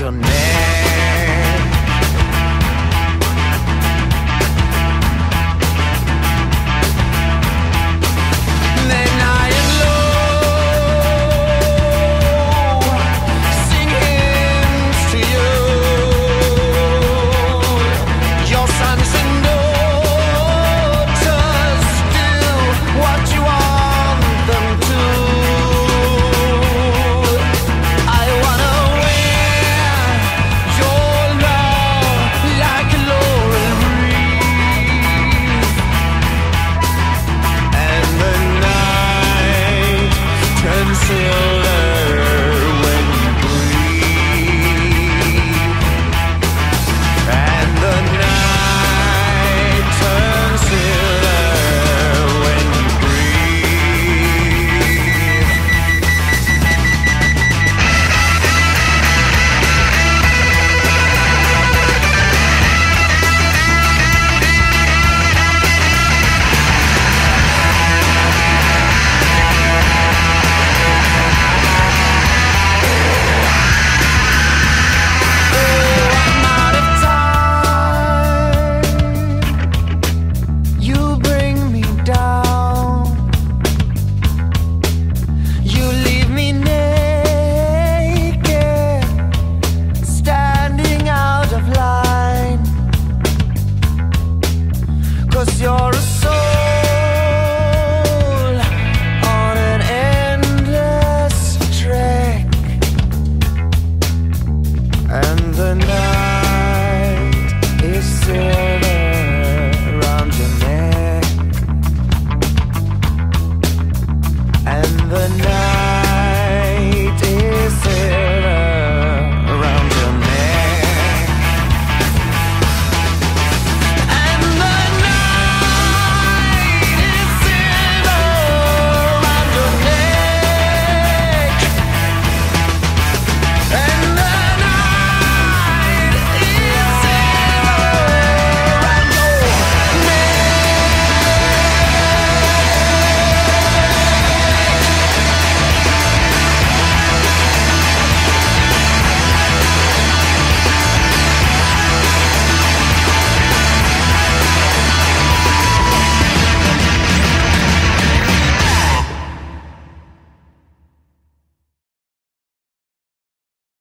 Your name.